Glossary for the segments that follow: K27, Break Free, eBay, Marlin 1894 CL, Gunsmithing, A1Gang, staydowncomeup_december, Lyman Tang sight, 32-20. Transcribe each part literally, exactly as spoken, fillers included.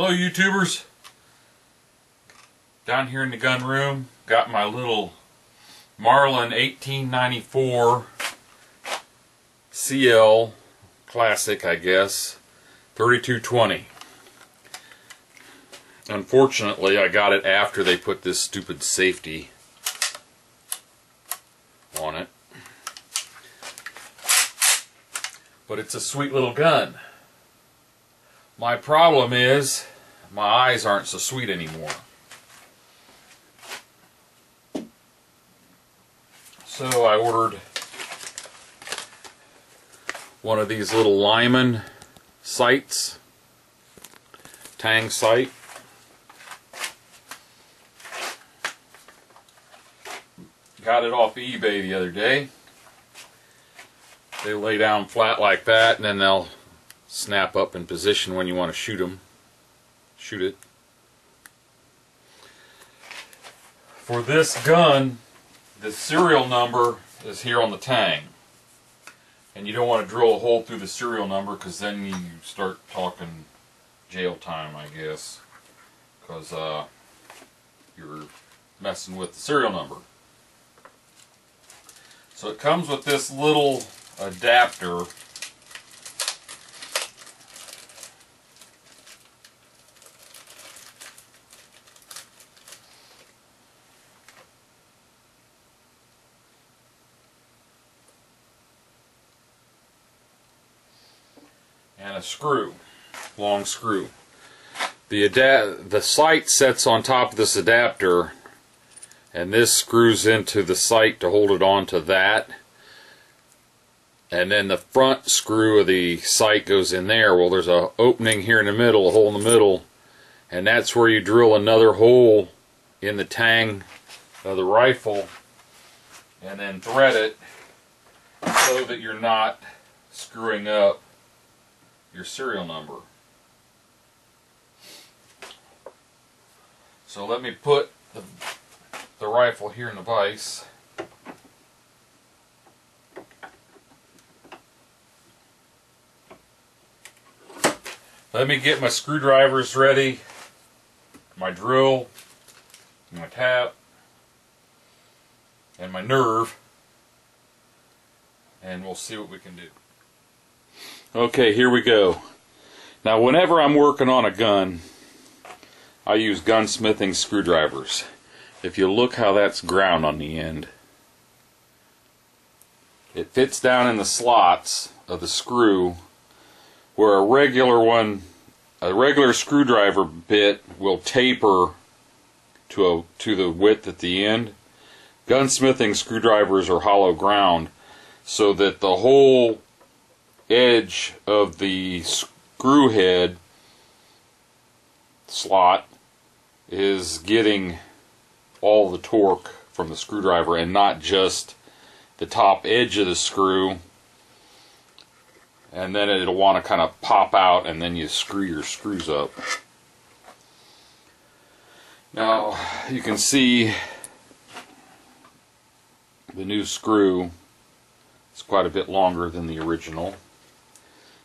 Hello YouTubers, down here in the gun room, got my little Marlin eighteen ninety-four C L classic, I guess, thirty-two twenty. Unfortunately, I got it after they put this stupid safety on it, but it's a sweet little gun. My problem is, my eyes aren't so sweet anymore. So I ordered one of these little Lyman sights, Tang sight. Got it off eBay the other day. They lay down flat like that, and then they'll snap up in position when you want to shoot them. Shoot it. For this gun, the serial number is here on the Tang. And you don't want to drill a hole through the serial number, because then you start talking jail time, I guess. Because uh, you're messing with the serial number. So it comes with this little adapter. And a screw, long screw. The adap the sight sets on top of this adapter, and this screws into the sight to hold it onto that. And then the front screw of the sight goes in there. Well, there's an opening here in the middle, a hole in the middle, and that's where you drill another hole in the tang of the rifle, and then thread it so that you're not screwing up your serial number. So let me put the, the rifle here in the vise. Let me get my screwdrivers ready, my drill, my tap, and my nerve, and we'll see what we can do. Okay, here we go. Now, whenever I'm working on a gun, I use gunsmithing screwdrivers. If you look how that's ground on the end, it fits down in the slots of the screw where a regular one, a regular screwdriver bit will taper to a, to the width at the end. Gunsmithing screwdrivers are hollow ground, so that the whole edge of the screw head slot is getting all the torque from the screwdriver, and not just the top edge of the screw, and then it'll want to kind of pop out, and then you screw your screws up. Now you can see the new screw is quite a bit longer than the original.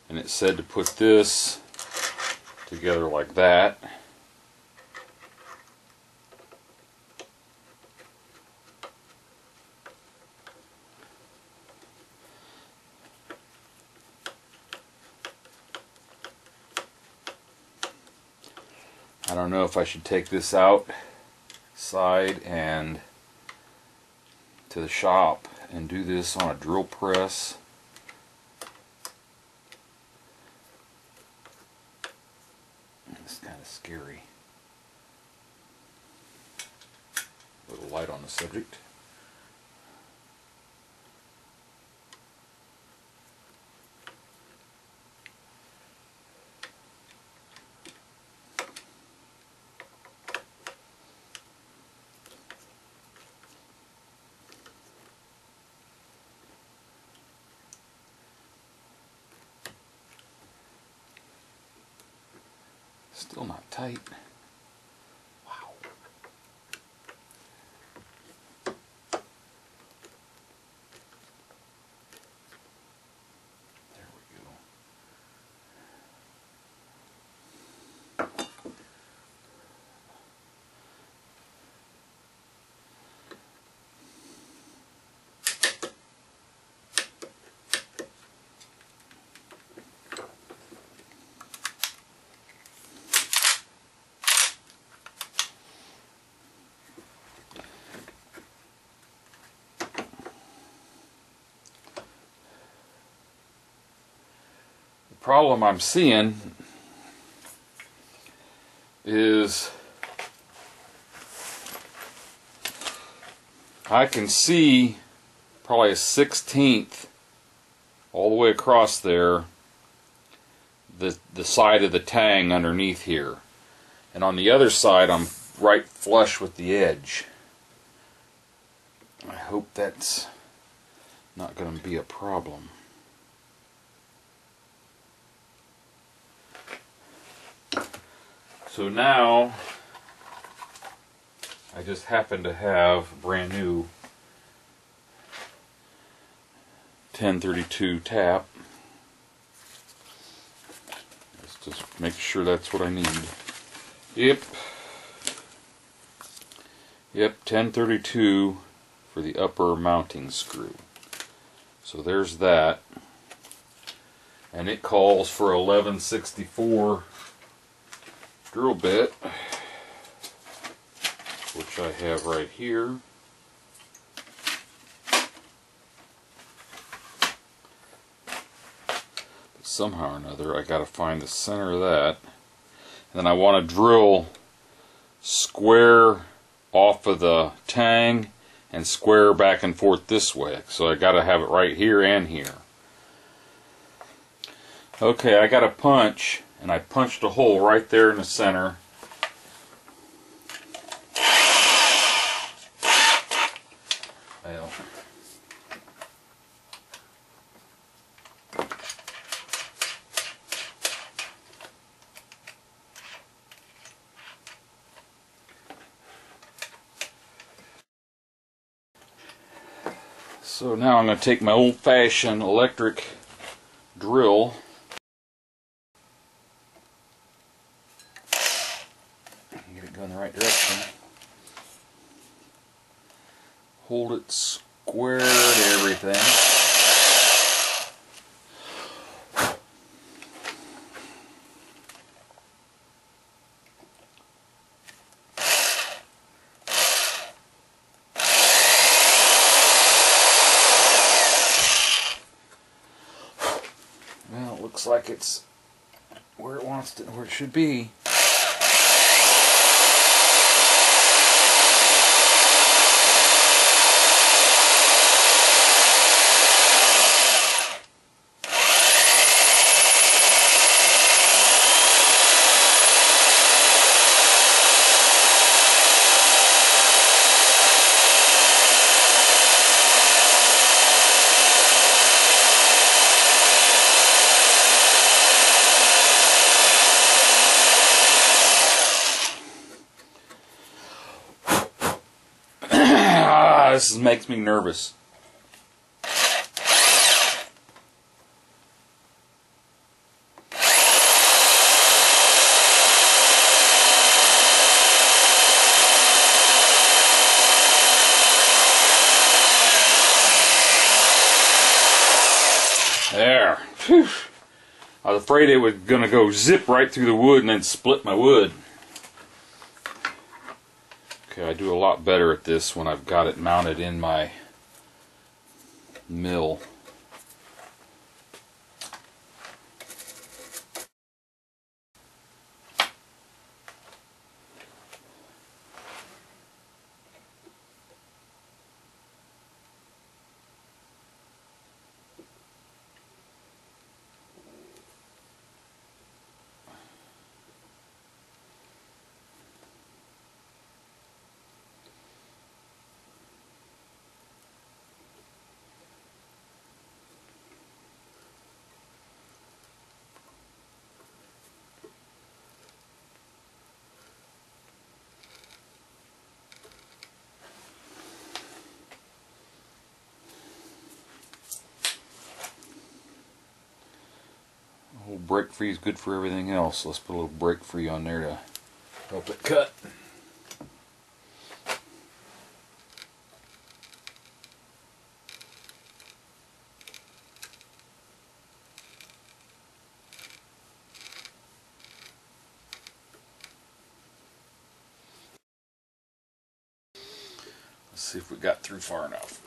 And it's said to put this together like that. I don't know if I should take this out side and to the shop and do this on a drill press. It's kind of scary. A little light on the subject. Still not tight. Wow. There we go. problem I'm seeing is I can see probably a sixteenth all the way across there, the the side of the tang underneath here, and on the other side I'm right flush with the edge. I hope that's not going to be a problem. So now I just happen to have a brand new ten thirty-two tap. Let's just make sure that's what I need. Yep. Yep, ten thirty-two for the upper mounting screw. So there's that. And it calls for eleven sixty-four drill bit, which I have right here. But somehow or another, I got to find the center of that, and then I want to drill square off of the tang and square back and forth this way. So I got to have it right here and here. Okay, I got a punch, and I punched a hole right there in the center. So now I'm going to take my old-fashioned electric drill. Get it going the right direction. Hold it square to everything. Well, it looks like it's where it wants to, where it should be. This makes me nervous. There. Whew. I was afraid it was going to go zip right through the wood and then split my wood. Okay, I do a lot better at this when I've got it mounted in my mill. Break Free is good for everything else. Let's put a little Break Free on there to help it cut. Let's see if we got through far enough.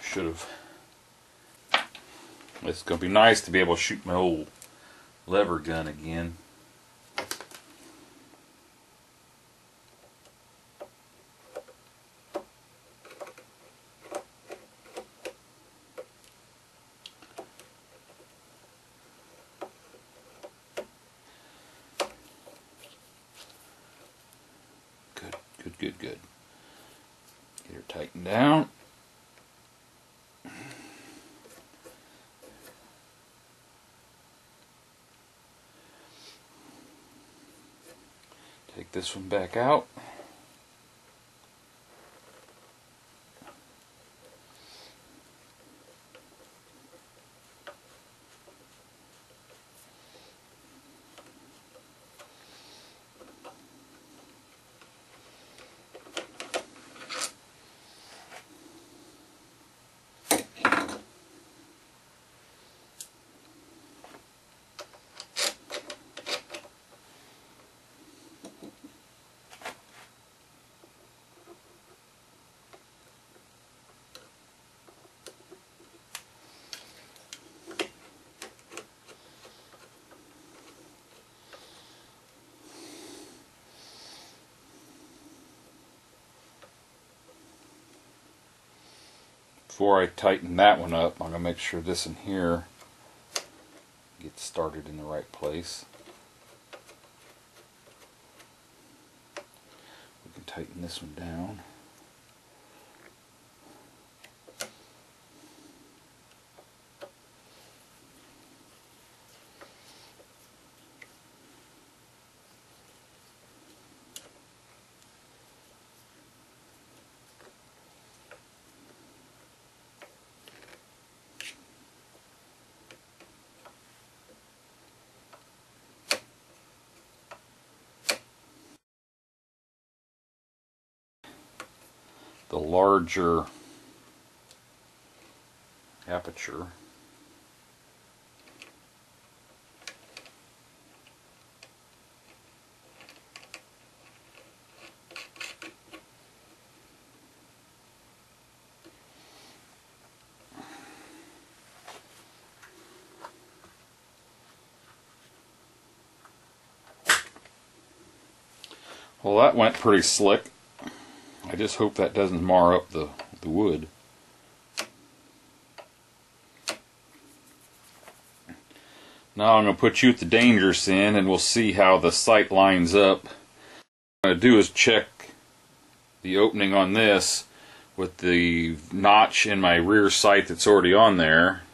Should have. It's going to be nice to be able to shoot my old lever gun again. Good, good, good. Get her tightened down. Take this one back out. Before I tighten that one up, I'm going to make sure this in here gets started in the right place. We can tighten this one down. The larger aperture . Well, that went pretty slick. I just hope that doesn't mar up the, the wood. Now I'm going to put you at the danger sin and we'll see how the sight lines up. What I'm going to do is check the opening on this with the notch in my rear sight that's already on there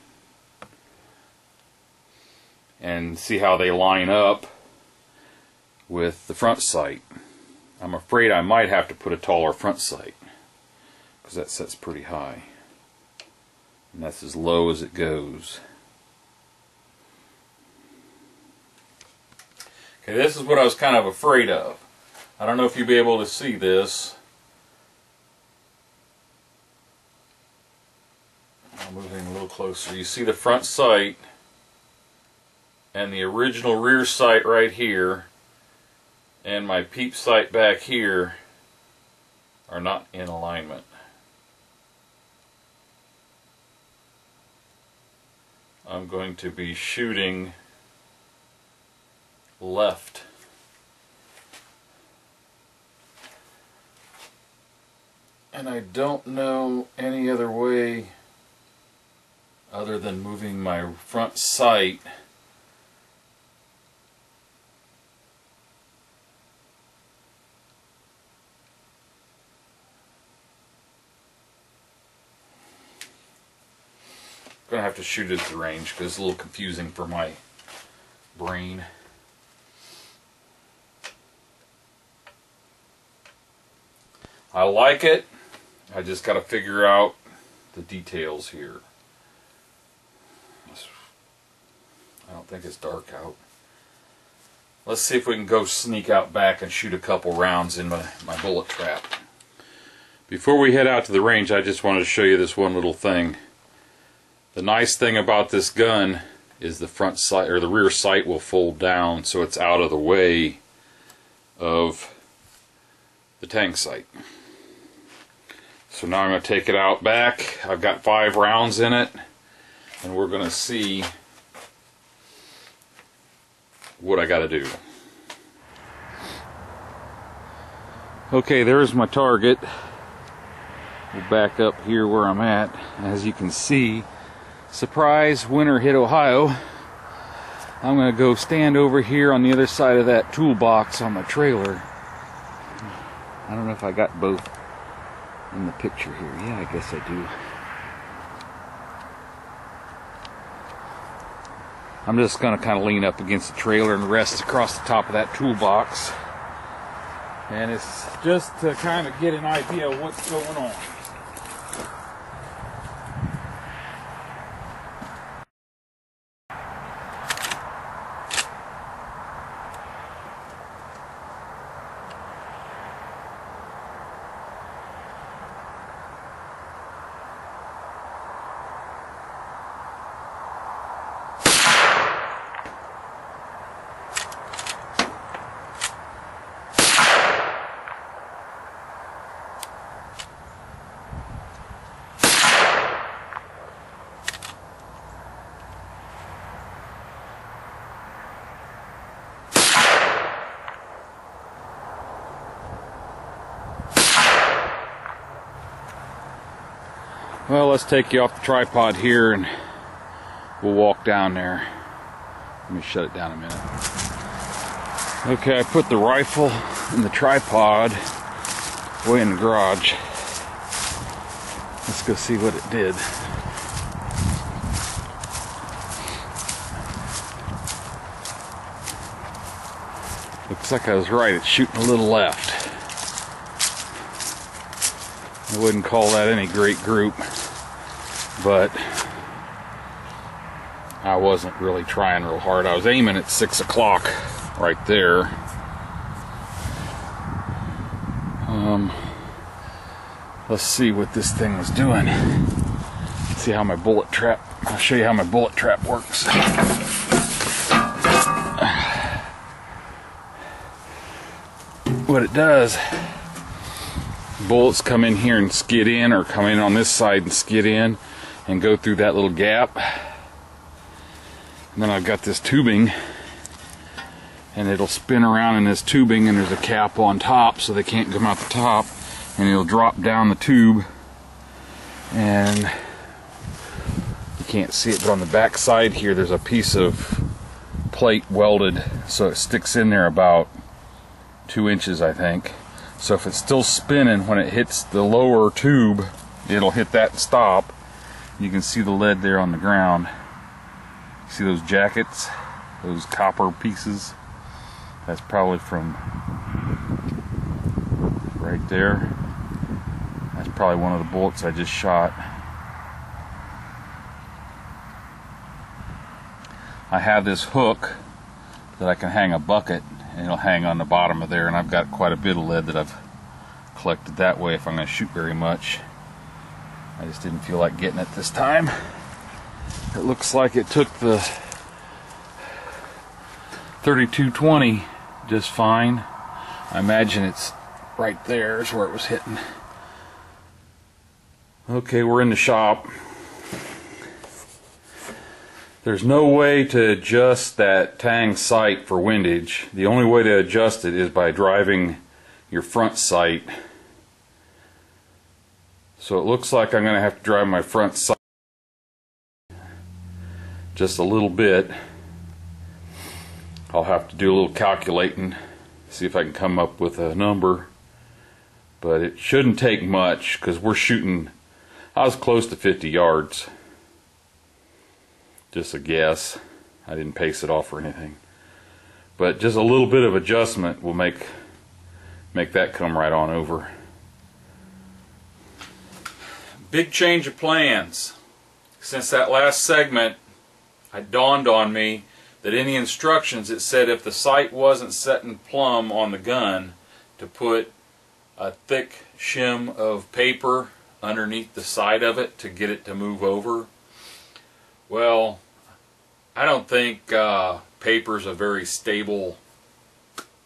and see how they line up with the front sight. I'm afraid I might have to put a taller front sight because that sets pretty high, and that's as low as it goes. Okay, this is what I was kind of afraid of. I don't know if you'll be able to see this. I'm moving a little closer. You see the front sight and the original rear sight right here. And my peep sight back here are not in alignment. I'm going to be shooting left. And I don't know any other way other than moving my front sight . Gonna have to shoot at the range because it's a little confusing for my brain. I like it. I just gotta figure out the details here. I don't think it's dark out. Let's see if we can go sneak out back and shoot a couple rounds in my, my bullet trap. Before we head out to the range, I just wanted to show you this one little thing. The nice thing about this gun is the front sight or the rear sight will fold down so it's out of the way of the Tang sight. So now I'm going to take it out back. I've got five rounds in it. and we're going to see what I got to do. Okay, there's my target. We'll back up here where I'm at. As you can see, surprise, winter hit Ohio. I'm going to go stand over here on the other side of that toolbox on my trailer. I don't know if I got both in the picture here. Yeah, I guess I do. I'm just going to kind of lean up against the trailer and rest across the top of that toolbox. And it's just to kind of get an idea of what's going on. Well, let's take you off the tripod here and we'll walk down there. Let me shut it down a minute. Okay, I put the rifle and the tripod way in the garage. Let's go see what it did. Looks like I was right. It's shooting a little left. I wouldn't call that any great group, but I wasn't really trying real hard. I was aiming at six o'clock right there. Um, let's see what this thing was doing. Let's see how my bullet trap, I'll show you how my bullet trap works. What it does, bullets come in here and skid in, or come in on this side and skid in and go through that little gap. And then I've got this tubing, and it'll spin around in this tubing, and there's a cap on top so they can't come out the top, and it'll drop down the tube, and you can't see it, but on the back side here there's a piece of plate welded, so it sticks in there about two inches I think. So if it's still spinning when it hits the lower tube, it'll hit that and stop. You can see the lead there on the ground. See those jackets, those copper pieces? That's probably from right there. That's probably one of the bullets I just shot. I have this hook that I can hang a bucket, and it'll hang on the bottom of there, and I've got quite a bit of lead that I've collected that way if I'm going to shoot very much. I just didn't feel like getting it this time. It looks like it took the thirty-two twenty just fine. I imagine it's right there is where it was hitting. Okay, we're in the shop. There's no way to adjust that Tang sight for windage. The only way to adjust it is by driving your front sight. So it looks like I'm going to have to drive my front sight just a little bit. I'll have to do a little calculating, see if I can come up with a number. But it shouldn't take much, because we're shooting, I was close to fifty yards. Just a guess. I didn't pace it off or anything, but just a little bit of adjustment will make make that come right on over. Big change of plans. Since that last segment, it dawned on me that in the instructions it said if the sight wasn't setting plumb on the gun, to put a thick shim of paper underneath the side of it to get it to move over. Well, I don't think uh, paper's a very stable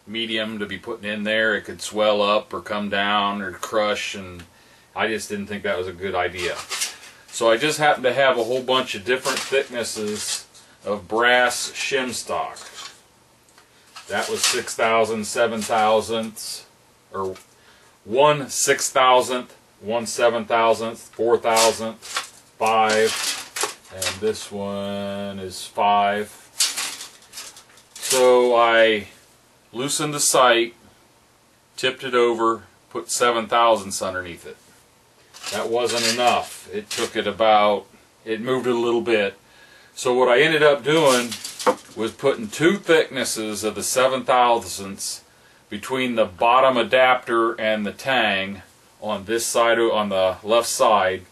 medium to be putting in there. It could swell up or come down or crush, and I just didn't think that was a good idea. So I just happen to have a whole bunch of different thicknesses of brass shim stock. That was six thousand, seven thousandths, or one six thousandth, one seven thousandth, four thousandth, five, and this one is five. So I loosened the sight, tipped it over, put seven thousandths underneath it. That wasn't enough. It took it about, it moved it a little bit. So what I ended up doing was putting two thicknesses of the seven thousandths between the bottom adapter and the tang on this side, on the left side,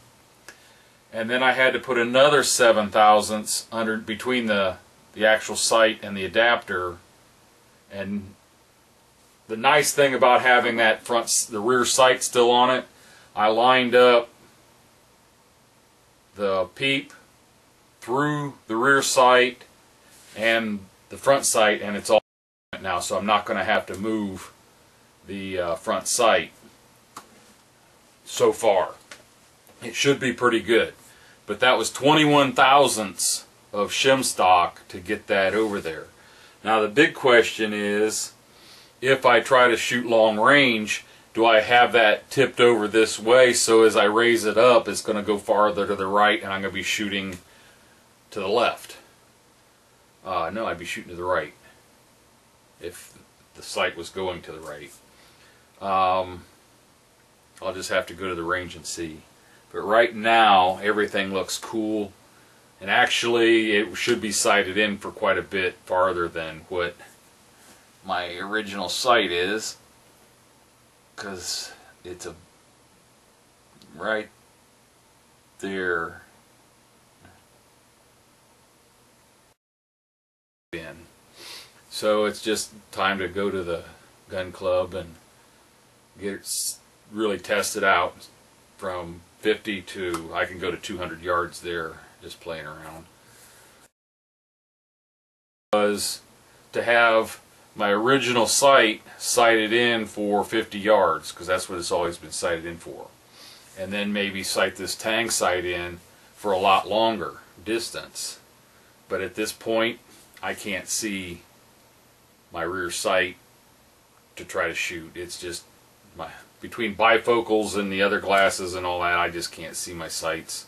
and then I had to put another seven thousandths under between the the actual sight and the adapter. And the nice thing about having that front, the rear sight still on it, I lined up the peep through the rear sight and the front sight, and it's all now, so I'm not going to have to move the uh, front sight. So far it should be pretty good, but that was twenty-one thousandths of shim stock to get that over there. Now the big question is, if I try to shoot long range, do I have that tipped over this way, so as I raise it up it's going to go farther to the right and I'm going to be shooting to the left? Uh, no, I'd be shooting to the right if the sight was going to the right. Um, I'll just have to go to the range and see. But right now, everything looks cool. And actually, it should be sighted in for quite a bit farther than what my original sight is, because it's a right there. In. So it's just time to go to the gun club and get it really tested out from fifty to, I can go to two hundred yards there, just playing around. Was to have my original sight sighted in for fifty yards, because that's what it's always been sighted in for, and then maybe sight this tang sight in for a lot longer distance. But at this point I can't see my rear sight to try to shoot. It's just my, between bifocals and the other glasses and all that, I just can't see my sights.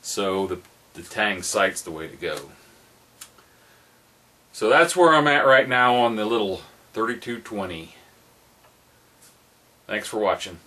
So the, the Tang sight's the way to go. So that's where I'm at right now on the little thirty-two twenty. Thanks for watching.